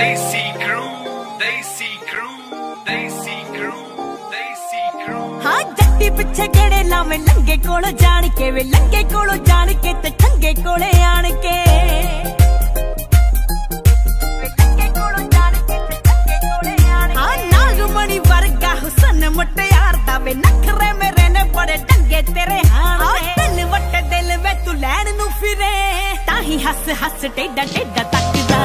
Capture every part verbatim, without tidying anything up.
They see crew, they see crew, they see crew, they see crew. हाँ जट्टी पिछे गड़े लामे लंगे कोलो जान के वे लंगे कोलो जान के ते ठंगे कोले आन के वे लंगे कोलो जान के ते ठंगे कोले आन के. हाँ नागमणि वर्गा हुसन मुट्टे यार तावे नखरे में रहने बड़े ठंगे तेरे हाँ. हाँ दिल वट्टे दिल में तू लैन नू फिरे ताही हस हस टेढ़ा टेढ़ा तकदा.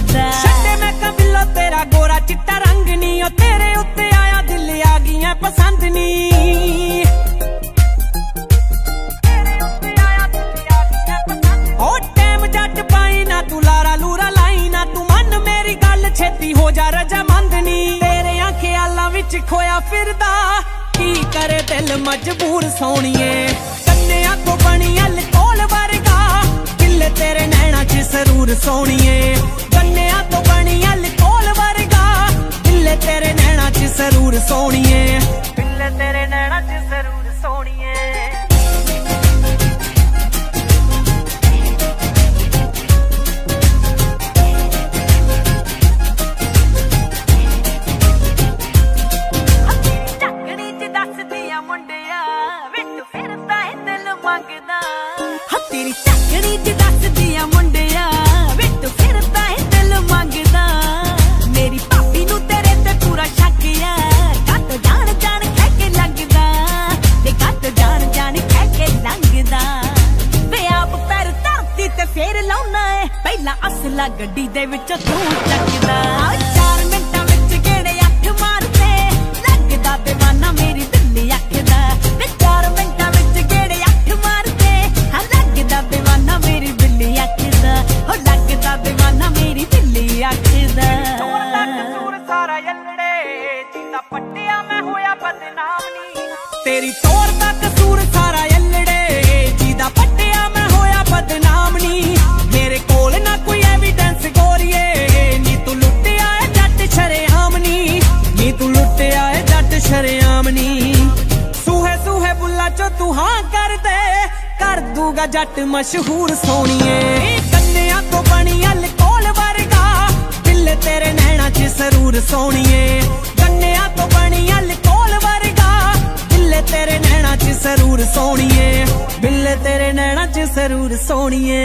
छड्डे मैं कबिलो तेरा गोरा चिट्टा रंग नी ओ तेरे उत्ते आया दिल आ गई है पसंद नी ओ टैम जट पाई ना तू लारा लूरा लाई ना तू मन मेरी गल छेती हो जा रजामंद नी. तेरे ख्यालां विच खोया फिरदा की करे दिल मजबूर सोनिए कन्या तो बनी अलकोल वर्गा किले तेरे नैना च जरूर सोनिए जरूर सोनिए पिल्ले तेरे नैना च जरूर सोनिए. अपनी टकनी च दस दिया मुंडिया वे तू फिरदा है दिल मंगदा. हाँ तेरी टकनी च दस दिया मुंडिया वे तू फिरदा है दिल मंगदा. मेरी भाभी नू तेरे ते पूरा पहला असला गड्डी दे विच तू चकदा. चार मिनटां विच गेड़े अठ मारदे लगदा दीवाना मेरी दिल्ली आखदा. वे चार मिनटां विच गेड़े अठ मारदे हां लगदा दीवाना मेरी दिल्ली आखदा. हो लगदा दीवाना मेरी दिल्ली आखदा. तोर दा कसूर सारा यल्लड़े जींदा पट्टिया मैं होया बदनाम नी. तेरी तोर दा कसूर सारा यल्लड़े जींदा पट्टिया मैं होया बदनाम नी. सूहे सूहे बुला चो तू हाँ कर दे कर दूगा जट मशहूर सोनिए. कन्या तो बनी अलकोल वर्गा दिल तेरे नैना च जरूर सोनिए. कन्या तो बनी अलकोल वर्गा दिल तेरे नैना च जरूर सोनिए. दिल तेरे नैना च जरूर सोनिए.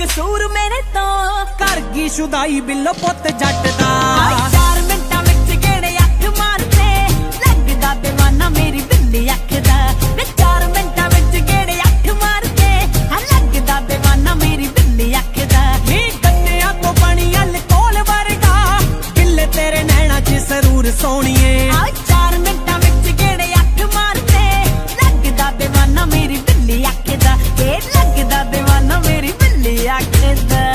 कसूर मेरे तो कर गी शुदाई बिल्लो पुत जट दा. चार मिनटां विच गेड़े अठ मारदे लगदा दीवाना मेरी दिल्ली आखदा. वे चार मिनटां विच गेड़े अठ मारदे हां लगदा दीवाना मेरी दिल्ली आखदा. नी गन्निया तो बनी अलकोल वर्गा दिल तेरे नैना च जरूर सोनिए. चार मिनटां विच गेड़े अठ मारदे लगदा दीवाना मेरी दिल्ली आखदा. ए लगदा दीवाना मेरी I did that.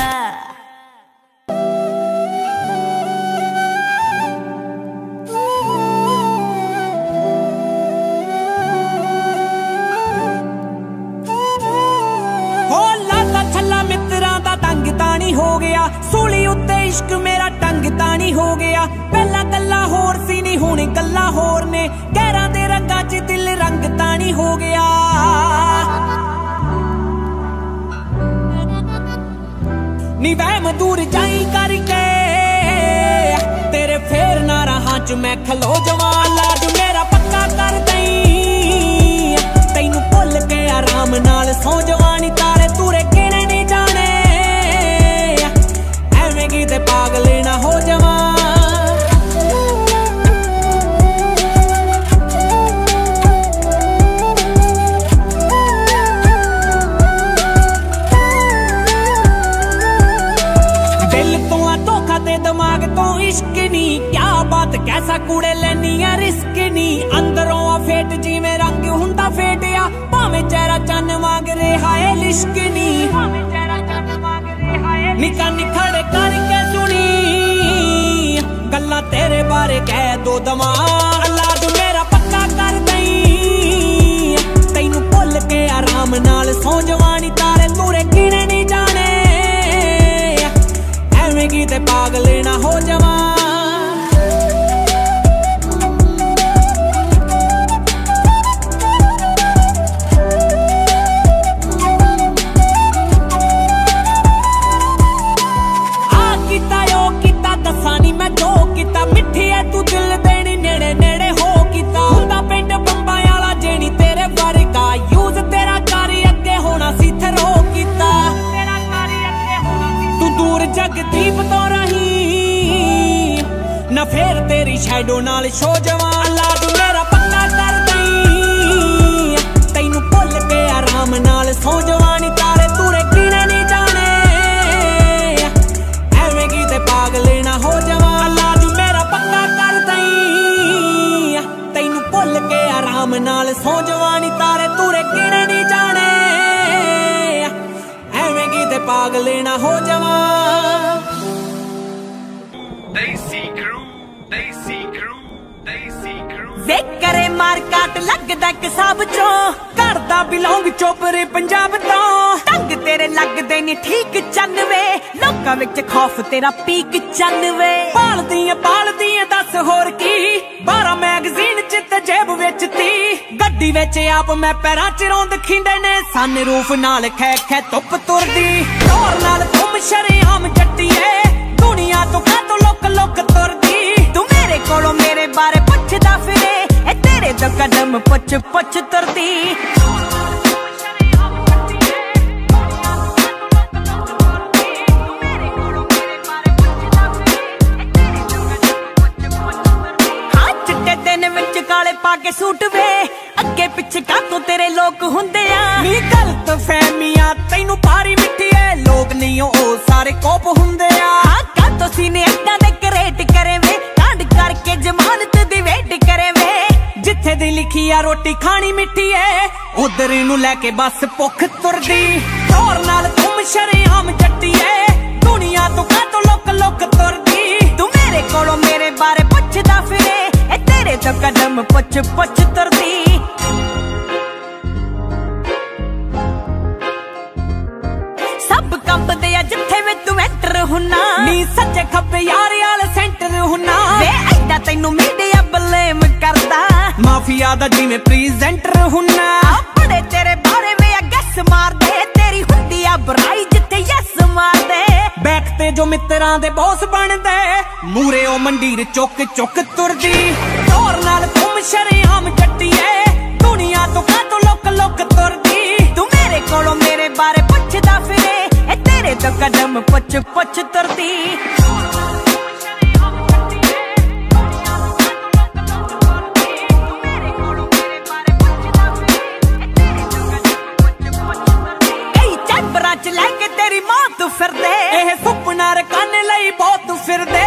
हो गया सूली उत्ते इश्क मेरा टंग तानी हो गया. पहला गल्ला होर सी नी हुण गल्ला होर ने गैरां दे रंगां च दिल रंग तानी हो गया. नी वहम दूर जाई करके तेरे फेर ना रहा च मैं खलो जवा लाज मेरा पक्का कर दई. तैनू भुल के आराम नाल सो जवानी तारे तूरे केने नहीं जाने एवें किते पागल ना हो जवा. बेचारा चन मांग रहा है लिश्कनी, निका निखड़ करके सुनी गल्ला तेरे बारे कह दो दमा अलाद मेरा पक्का कर दई तैनू भुल के आराम नाल सो जवानी तारे तूरे किने नहीं जाने एवें की ते पागल ना हो जवा। जगदीप तो रही ना फिर तेरी शैडो नाल शो जवान लाड मेरा पक्का कर दई तैनू भुल के आराम नाल सो जवानी तारे तूरे किने नहीं जाने एवें की ते पागल ना हो जवान लाड मेरा पक्का कर दई तैनू भुल के आराम नाल सो जवानी तारे तूरे किने नहीं जाने एवें की ते पागल ना हो जवान। वे करे मार्केट लगदा कसाब चो करदा बिलोंग चोपरे पंजाब तो तंग तेरे लगदे नी ठीक चनवे लोकां विच खौफ तेरा पीक चनवे पालदी पालदी दस होर की बारह मैगजीन च ते जेब विच ती गड्डी विच आप मैं पैरां च रौंद खिंदे ने सनरूफ नाल खै खै धुप तुरदी तोर नाल तुम शरेआम जट्टिए दुनिया तो खा तो लोक लोक तुरदी तू मेरे कोलों मेरे बारे पुछदा फिरे तेरे तो कदम पुछ पुछ तरती हाँ चिट्टे दिन विच काले पाके सूट वे अगे पिछे का तो तेरे लोग हुंदे नी गलत फहमियां तैनू भारी मिठी है लोग नहीं हो ओ सारे कोप हुंदे आ हाँ का तो सीने अड्डा दे करेट करे वे कांड करके जमानत दी वेट करे वे जिथे दी लिखी आ रोटी खानी मिठी है उधर नू लेके बस भुख तुरदी तोर नाल तुम शरेआम जट्टी है दुनिया तो का तो लोक लोक तुरदी तू मेरे कोलों मेरे बारे पुछदा फिरे ए तेरे तो कदम पुछ पुछ तुरदी। सब कंबदे आ जिथे वे तू एंटर हुना नी सच्चे खब्बे यार आल सेंटर हुना वे ऐडा तैनू मीडिया ब्लेम करदा माफिया दा जिवें प्रेजेंटर हुना बड़े तेरे बारे में गैस मार दे तेरी हुंदी आ बुराई जिथे यस मार दे बैठते जो मित्रां दे बॉस बनदे मूरे ओ मंडीर चुक चुक तुरदी तोर नाल तुम शरेआम जट्टी है दुनिया तो का तो लोक लोक तुरदी तू मेरे कोलों मेरे बारे पुछदा फिरे ए तेरे तो कदम पुछ पुछ तुरदी। लेके तेरी मां तू फिर दे एह सुपना रखाने लई बहुत फिर दे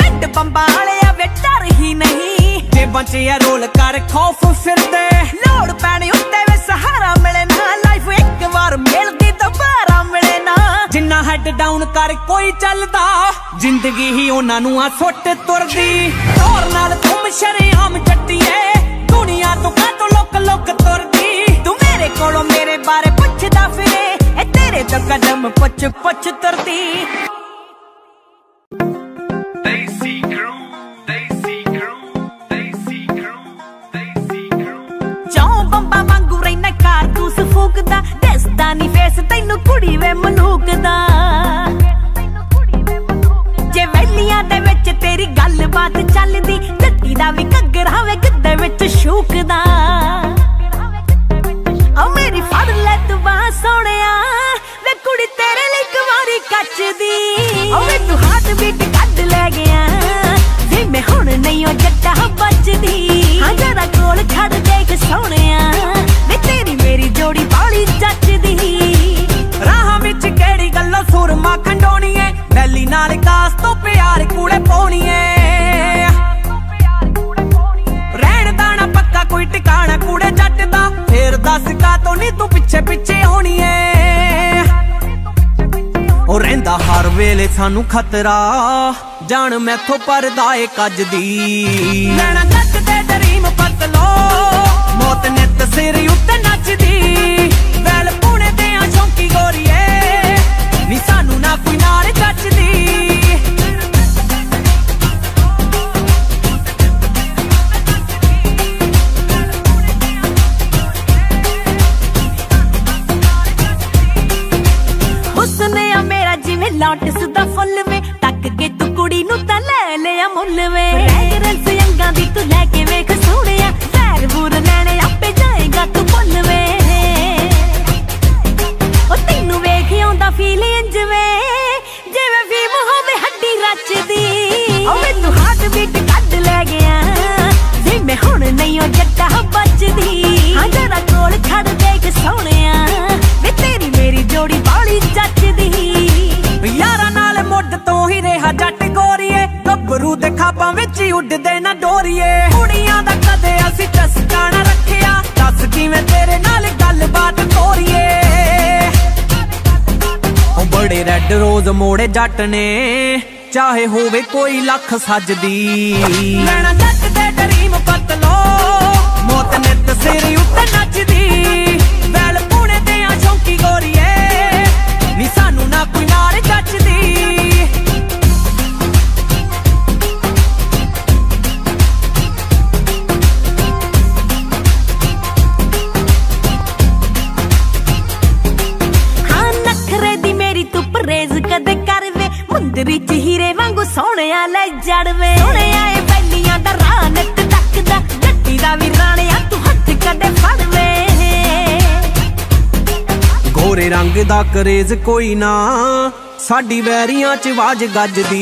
कंड बंबा वालिया वे डर ही नहीं जे बचिया रोल कर खौफ फिर दे लोड़ पैने उत्ते वे सहारा मिले ना लाइफ एक बार मिलदी दोबारा मिले ना जिन्ना हेड डाउन कर कोई चलदा जिंदगी ही ओना नू आ सुट तुरदी तोर नाल तुम शरेआम जट्टी है दुनिया तो का तो लोक लोक तुरदी तू मेरे कोलों मेरे बारे पुछदा फिरे तेरे तो कदम पुछ पुछ तरती। चौं बंबा वांगू रहिना कारतूस फूकदा दसदा नी फेस तैनू कुड़ी वे मलूक दा जे वेलियां दे विच तेरी गल्लबात चलदी जट्टी दा वी घग्गरा वे गद्दे विच शूकदा ओ मेरी फड़ ले तू बांह सोहणिया वे कुड़ी तेरे लई कवारी कच्चदी ओ वे तू हाथ बीट कड्ड ले गया जे मैं हुण नहीं ओ जट्टा बचदी हां जरा कोल छड़ देख सोहणिया वे तेरी मेरी जोड़ी बाली जचदी राह विच केड़ी गल्ला सुरमा खंडोनी ऐ बैली नाल कास तो प्यार कूड़े पौनी ऐ रैण दाना पक्का कोई ठिकाना कूड़े ਵੇਲੇ ਸਾਨੂੰ ਖਤਰਾ ਜਾਣ ਮੈਥੋਂ ਪਰਦਾ ਏ ਕੱਜ ਦੀ ਲੈਣਾ ਨੱਚ ਤੇ ਡਰੀਮ ਪਰਤ ਲੋ ਮੌਤ ਨੇ ਤਸੀਰ ਉੱਤੇ ਨੱਚਦੀ ਵੈਲ ਪੂਣੇ ਤੇ ਆ ਚੌਂਕੀ ਗੋਰੀਏ ਨੀ ਸਾਨੂੰ ਨਾ ਕੋਈ ਨਾਲ ਕੱਚਦੀ लाटसदा फुल में टक के तू कुड़ी नू ता ले लिया मुल में रैगरस यंगा दी तू लेके वेख सोहणिया पैर बूर लैणे आपे जाएगा तू मुल में ओ तैनू वेख आंदा फील इंज में जिवें भीम होवे हड्डी रचदी ओ मैनू हार्ट बीट कट ले गया जे मैं हुण नहीं ओ जट्टा बचदी हां जरा कोल खड़ देख सोहणिया वे तेरी मेरी जोड़ी बाली जचदी यारा नाल मुड तो ही रेहा जट गोरीए गबरू दे खापां विच उड्डदे ना डोरीए कुड़ियां दा कदे असीं टसका ना रखिया दस किवें तेरे नाल गलबात कोरीए ओ बड़े रेड रोज मोड़े जट ने चाहे होवे कोई लख सजदी लैणा नच दे डरीम पत लो मौत ने तसेर उत्ते नचदी वैल पूणे ते आ चौंकी गोरीए नी सानू ना कोई नाल जचदी हां नखरे दी मेरी तू परेज कदे कर वे मुंदरी च हीरे वांगू सोहणिया ले जड़ वे सोहणिया ए बैलियां दा रानक तकदा जट्टी दा वी राणिया तू हथ कदे फड़ वे गोरे रंग दा करेज कोई ना साडी वैरियां च वाज गजदी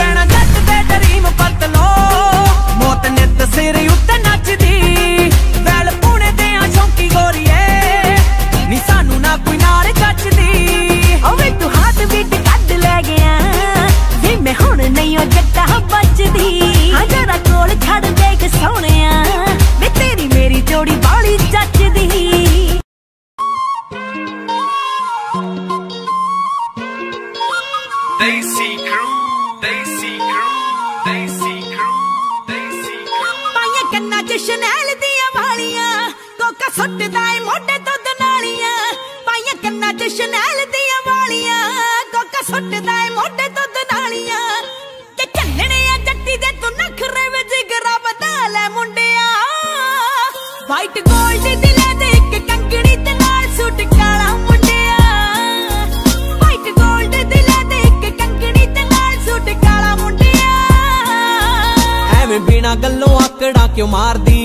लैणा नच दे डरीम पत लो मौत ने तसेर उत्ते नचदी वैल पूणे ते आ चौंकी गोरीए नी सानू ना कोई नाल जचदी ओ वे तू हाथ बीट कट ले गया जे मैं हुण नहीं ओ जट्टा बचदी हां जरा कोल खड़ देख सोहणिया वे तेरी मेरी जोड़ी बाली जचदी They see crew, they see crew, they see crew, they see crew. Paye kanna ch Chanel diya waaliyan, koka suttda e mode to danaaliyan. Paye kanna ch Chanel diya waaliyan, koka suttda e mode to danaaliyan. Ke challne a jatti de tu nakhre vich jigra badale mundiya. White gold di le de ik kankani te naal suit kala mundiya. White gold di le de बिना गल्लों आकड़ा क्यों मार दी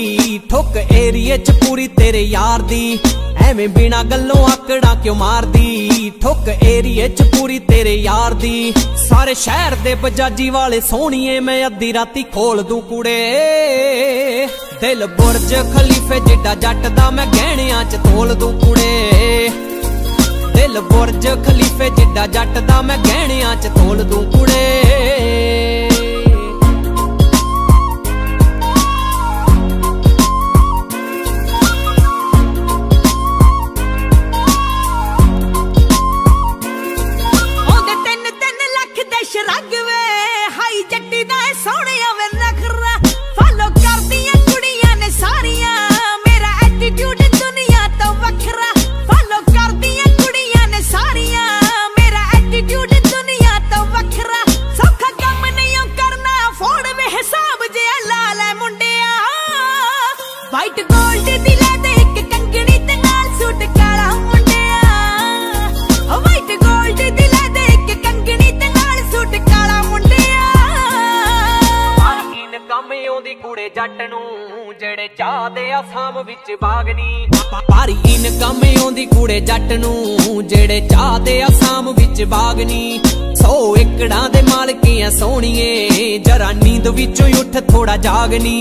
ठोक एरिए च पूरी तेरे यार दी एवें बिना गल्लों आकड़ा क्यों मार दी ठोक एरिए च पूरी तेरे यार दी सारे शहर दे बजाजी वाले सोहणिए मैं अद्धी राती खोल दूं कुड़े दिल बुर्ज खलीफे जिड्डा जट दा मैं गहणियां च तोल दूं कुड़े दिल बुर्ज खलीफे जिड्डा जट दा मैं गहणियां च तोल दूं कुड़े जरा नींद विचों उठ थोड़ा जागनी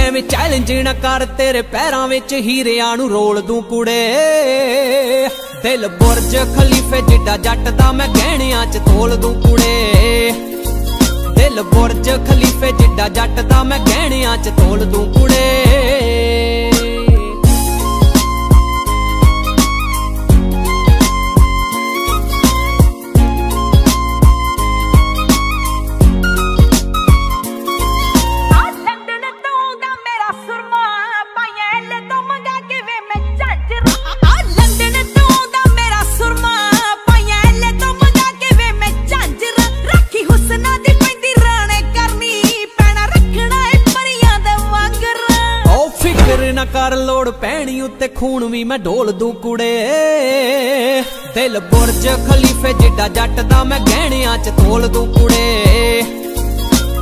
एवें चैलेंज ना कर तेरे पैरां विच हीरियां नू रोल दूं कुड़े दिल बुर्ज खलीफे जिड्डा जट दा मैं गहणियां च तोल दूं कुड़े दिल बुर्ज खलीफे जिड्डा जट दा मैं गहणियां च तोल दूं कुड़े खून भी मैं ढोल दू कुड़े। दिल बुर्ज खलीफे जिडा जट दा मैं गहणियां च तोल दू कुड़े।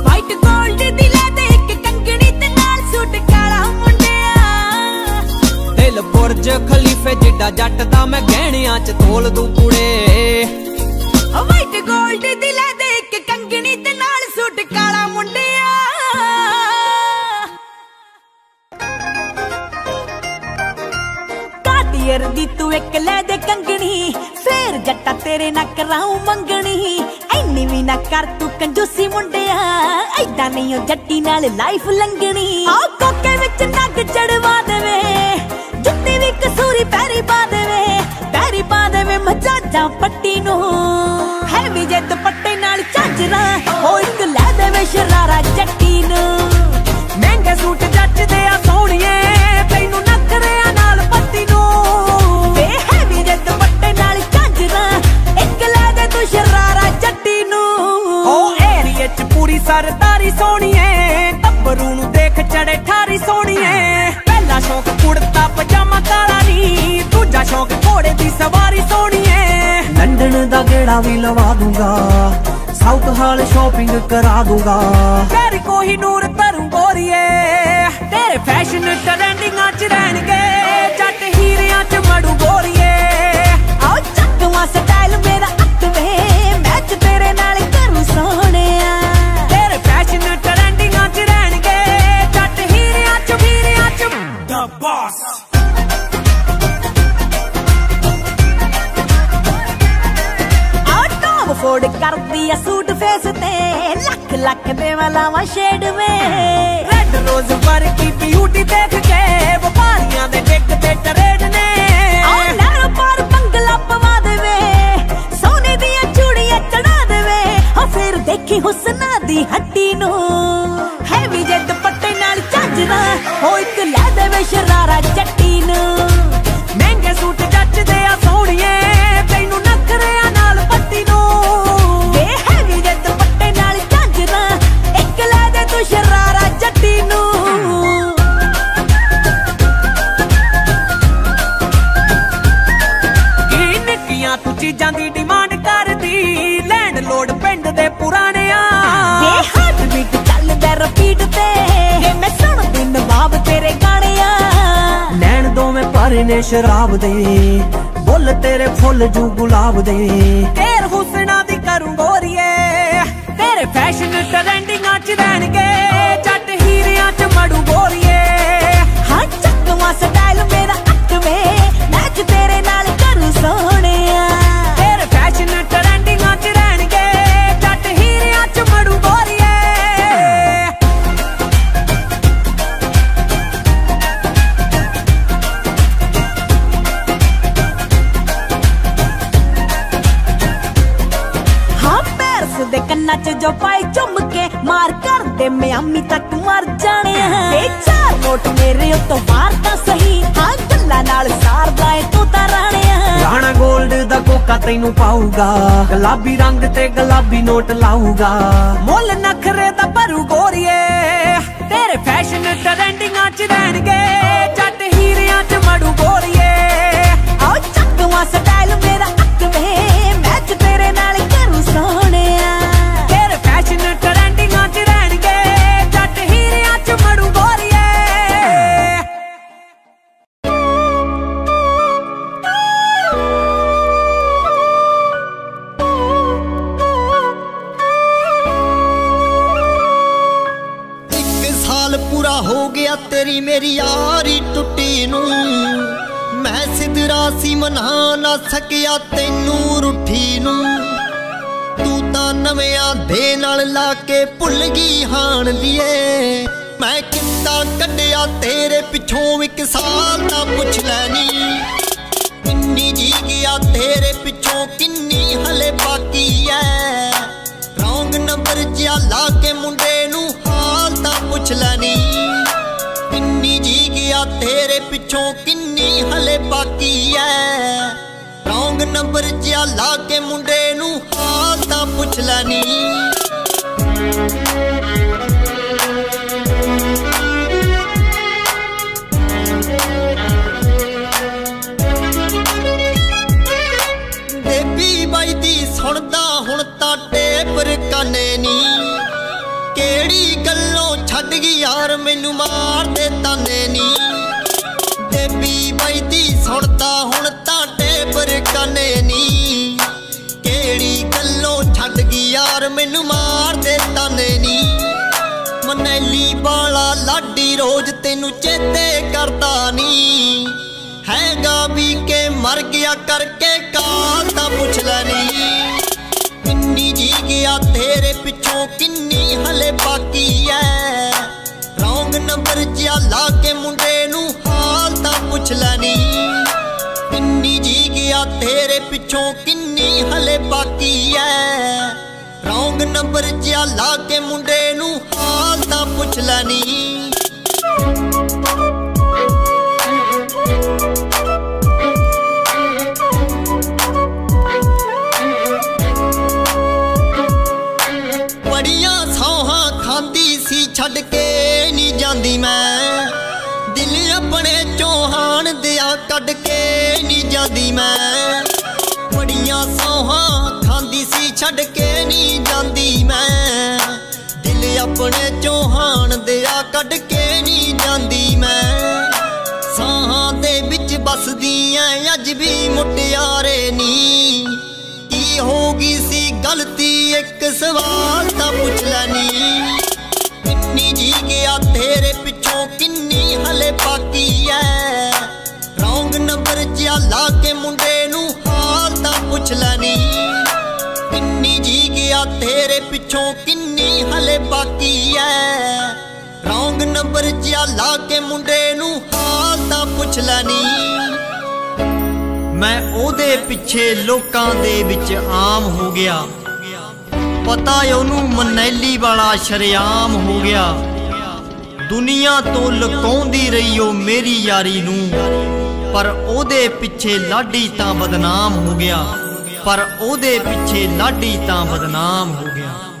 वाइट गोल्ड दिला दे इक कंगणी ते नाल सूट काला मुंडिया। दिल बुर्ज खलीफे जिडा जट दा मैं गहणियां च तोल दू कुड़े। वाइट गोल्ड दिला दे इक कंगणी ते नाल सूट काला मुंडिया। दी तू एक ले दे कंगनी, फिर जट्टा तेरे ना कराऊं मंगनी। ऐनी भी ना कर तू कंजूसी मुंडिया, ऐदा नहीं ओ जट्टी नाल लाइफ लंगनी। ओ कोके विच नग चढ़वा देवे, जुत्ती भी कसूरी पैरी पा देवे। पैरी पा देवे मजाजा पट्टी नू, है भी जे तू पट्टे नाल झांजरा। ओ इक ले देवे शरारा जट्टी नू, महंगे सूट जट दे आ सोहणिए। तैनू नखरेआं नाल पत्ती नू, सरदारी सोनी है, तब्बरू नू देख चढ़े ठारी सोनी है। पहला शौक कुड़ता पजामा काला नी, दूजा शौक घोड़े दी सवारी सोनी है। लंदन दा गेड़ा भी लवा दूंगा, साउथ हाल शॉपिंग करा दूंगा। तेरी कोही नूर तरू गोरिए, तेरे फैशन ट्रेंडिंग च रहणगे। जट हीरियां च मड़ू गोरिए, आओ चकवा स्टाइल मेरा अकवे। मैच तेरे नाल करूं सोहणिया, ट्रेंडिंग च रहणगे। जट हीरियां च हीरियां च द बॉस। टॉप फोर्ड करती है सूट फेस ते, लख लख देवा लावा शेड में। रेड रोज वर्क की ब्यूटी देख के व्यापारियां दे देखते ट्रेड ने। नैरो पार बंगला पवा देवे, सोने दी चूड़ियां चढ़ा देवे। और फिर देखी हुस्ना दी हट्टी नू, है भी जे दुपट्टे नाल झांजरा। ओ इक लै देवे शरारा जट्टी नू, महंगे सूट जच दे आ सोहणिए। तैनू नखरेआं नाल पत्ती नू, है भी जे दुपट्टे नाल झांजरा। इक लै दे तू शरारा जट्टी नू। निक्कियां तू चीजां दी डिमांड करदी, लैंड लोड पिंड दे पुराने आ। रिपीट ते मैं सुन दिन बाब तेरे गाने आ। नैन दो में पारे ने शराब दे, बोल तेरे फुल जू गुलाब दे। तेरे हुस्ना दी करूं गोरिए, तेरे फैशन ट्रेंडिंग च रहणगे। जट हीरियां च मड़ू गोरिए, हाँ चकवा स्टाइल मेरा अकवे। मैच तेरे नाल करूं सोहणिया, तेरे फैशन ट्रेंडिंग च रहणगे। जट हीरियां च मड़ू गोरिए। जो पाए चुमके मार कर दे, मैं अम्मी तक मर जाने। चार वोट मेरे तो बार ता सही, हाँ गल्ला नाल सार दाए तू ता राणे। राणा गोल्ड दा कोका तैनू पाऊगा, गुलाबी रंग ते गुलाबी नोट लाऊगा। मुल नखरे दा भरू गोरिए, तेरे फैशन ट्रेंडिंग च रहणगे। जट हीरियां च मड़ू गोरिए, आओ चकवा स्टाइल मेरा अकवे। मैच तेरे नाल करूं सोहणिया, ट्रेंडिंग च रहणगे। जट हीरियां च मड़ू गोरिए। एक साल पूरा हो गया तेरी मेरी यारी टुटी नू। मैं सिदरा सी मना ना सकिया तेनू रुठी नू। नविया दे नाल लाके भुल गई हाण लिये। मैं किंदा कड्डिया तेरे पिछों इक साल ना पुछ लैनी। किन्नी जी गया तेरे पिछों किन्नी हले बाकी है। रौंग नंबर जिया लाके मुंडे नू हाल ना पुछ लैनी। किन्नी जी गया तेरे पिछों किन्नी हले बाकी है। रौंग नंबर जिया लाके मुंडे नू हाल ता पुछ लैनी। छड़ गई यार मैनू मार दे ताने नी देवी बाई दी सुनता हुण तां टेपर कने नी केड़ी गल्लों छड़ गई यार मैनू मार दे ताने नी मनैली वाला लाडी रोज तेनू चेते करदा नी हैगा भी के मर गया करके काल तां पुछ लैनी किन्नी जी गया तेरे पिछों किन्नी हले बाकी है रौंग नंबर जिया ला के मुंडे नू हाल तां पुछ लैनी किन्नी जी गया तेरे पिछों किन्नी हले बाकी है रौंग नंबर जिया ला के मुंडे नू हाल तां पुछ लैनी छड़ के नहीं जाती मैं दिल अपने चौहान दिया कट के नहीं जाती मैं बड़िया सौहा खांदी सी छड़ के नहीं जाती मैं दिल अपने चौहान दिया कट के नहीं जाती मैं साहा दे बिच बसदी ऐ अज भी मुटियारे नहीं की होगी सी गलती एक सवाल तां पुछ लैनी किन्नी जी गया तेरे पिछों किन्नी हले बाकी है रौंग नंबर जिया ला के मुंडे नू हाल तां पुछ लैनी किन्नी जी गया तेरे पिछों किन्नी हले बाकी है रौंग नंबर जिया ला के मुंडे नू हाल तां पुछ लैनी मैं ओदे पिछे लोकां दे विच आम हो गया पता ओनू मनैली वाला शरेआम हो गया दुनिया तो लुकाउंदी रही ओ मेरी यारी नू पर ओदे पिछे लाडी तां बदनाम हो गया पर ओदे पिछे लाडी तां बदनाम हो गया।